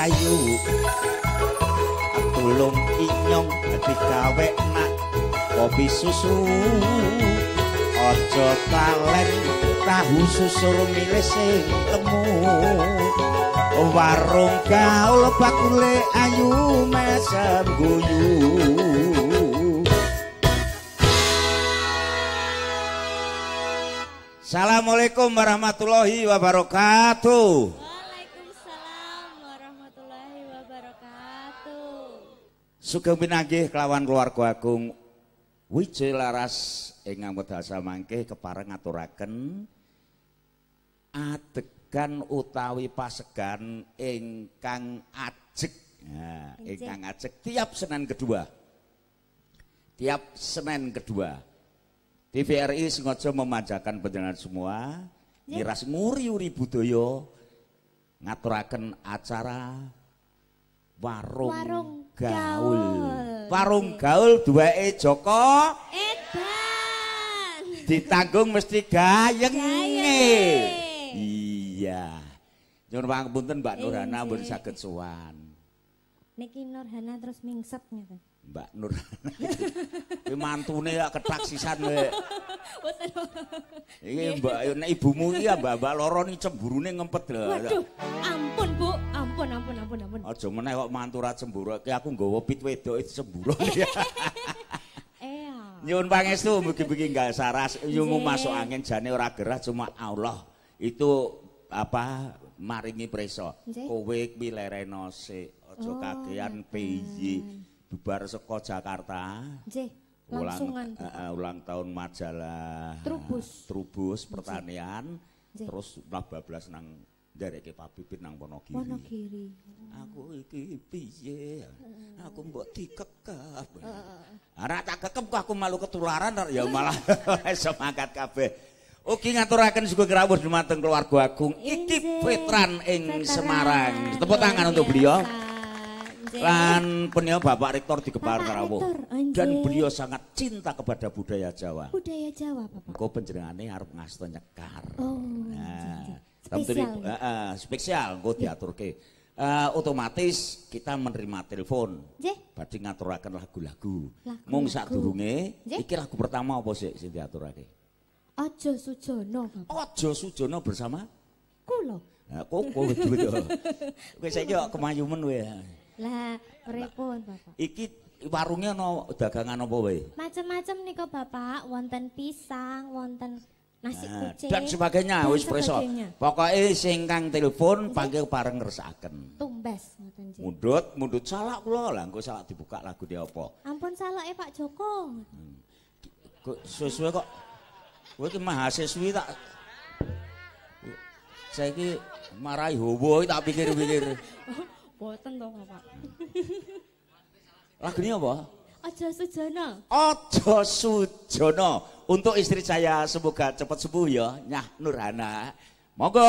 kayu tulung inyong digawe nak kopi susu ojo talen tahu susur milih sing temu warung gaul bakule ayu mesem guyu. Assalamualaikum warahmatullahi wabarakatuh. Waalaikumsalam warahmatullahi wabarakatuh. Sugeng pinanggih kelawan keluarga agung wiji laras ingkang medasa mangke kepareng ngaturaken adegan utawi pasegan ingkang ajeg. Nah, ingkang ajeg tiap Senin kedua TVRI sengaja memanjakan pendengar semua miras nguri-uri budaya ngaturaken acara Warung Gaul. Warung Gaul duweke Joko Edan. Ditanggung mesti gayenge. Iya. Nyuwun pangapunten Mbak Nurhana pun saged sowan. Niki Nurhana terus mingset ngeten. Mbak Nurhana iki mantune ya ketak sisan kowe. Iki mbak nek ibumu iki ya mbak-mbak loro iki cemburune ngempet lho. Waduh, ampun Bu, ampun. Aja meneh kok mantura cemburu iki aku nggawa pit wedoke cemburu. Nyuwun pangestu mugi-mugi nggak saras yungu masuk angin jane ora gerah cuma Allah itu apa maringi preso. Kowe kuwi lereno sik aja kakean piye. Bubar seko Jakarta. Nggih. Langsungan ulang tahun majalah Trubus Pertanian. Nggih. Terus 12 nang ndereke Pak Bibit nang Wonogiri. Aku iki piye? Aku mbok dikekep. Ora tak kekep kok aku malu ketularan ya malah iso mangkat kabeh. Ugi ngaturaken sugeng rawuh dumateng keluarga agung iki Fitran ing Semarang. Tepuk tangan untuk beliau. Lan punya Bapak Rektor di Kepala Rawuh dan beliau sangat cinta kepada budaya Jawa. Budaya Jawa Bapak. Kau penjenengane arep ngasto nyekar. Oh. Nah, spesial. Spesial kau diaturke. Otomatis kita menerima telepon. Badhe ngaturaken lagu-lagu. Mung sadurunge iki lagu pertama apa sih sing diaturake? Ojo Sujono Bapak. Ojo Sujono bersama kula. Nah, kok duwe yo. Kowe saiki kok kemayumen kowe. Lah, pripun Bapak? Iki warunge ana dagangan apa wae? Macem-macem nika Bapak, wonten pisang, wonten nasi kucing dan sebagainya wis preso. Pokoke sing kang telepon panggil bareng ngresakaken. Tumbas ngoten nggih. Mundut salak kula lah, engko salak dibuka lagu dia apa? Ampun salake Pak Joko. Suwe-suwe kok kowe iki mahasiswi tak saiki marai howo tak pikir-pikir. Boten to, Bapak. Lagune apa? Ojo Sujono. Ojo Sujono. Untuk istri saya semoga cepat sembuh ya, Nyah Nurhana. Monggo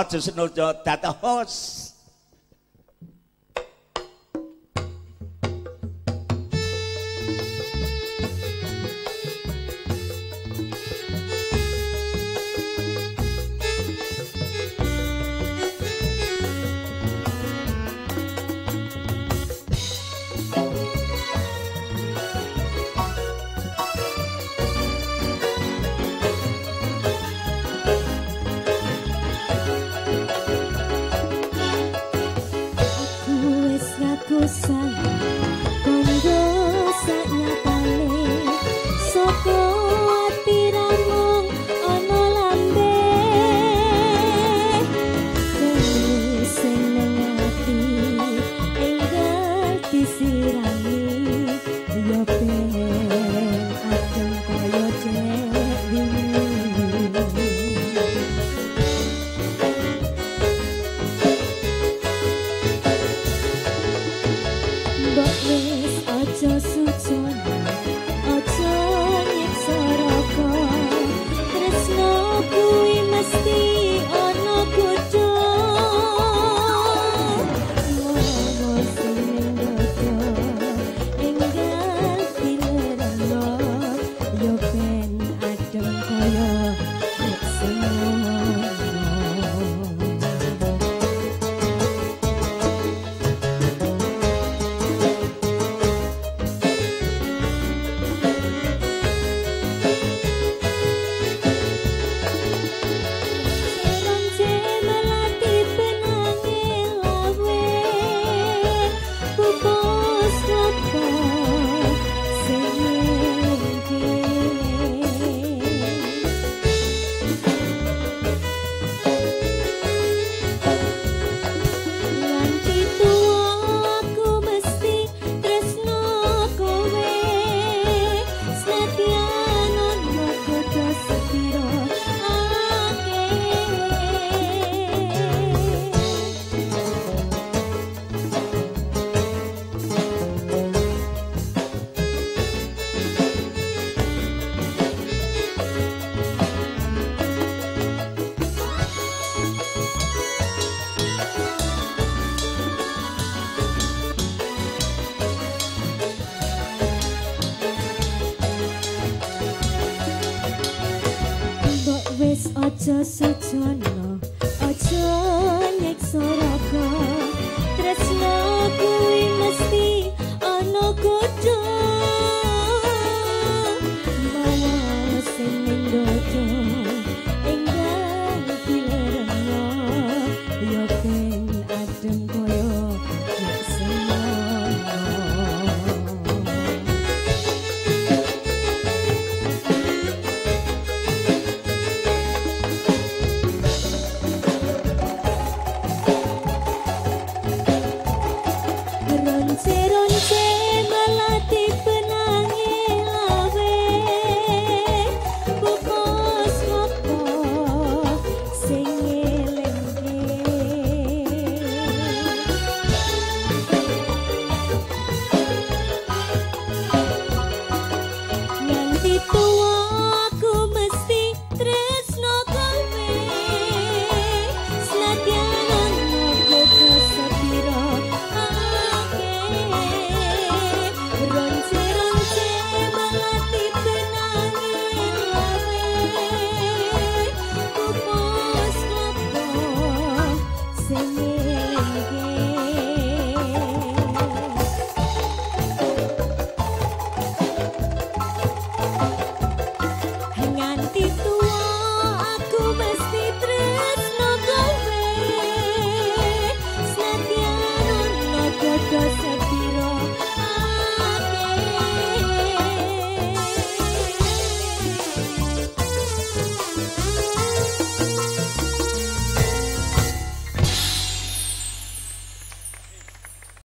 Ojo Sujono dados. Ojo Sujono, ojo nyekso.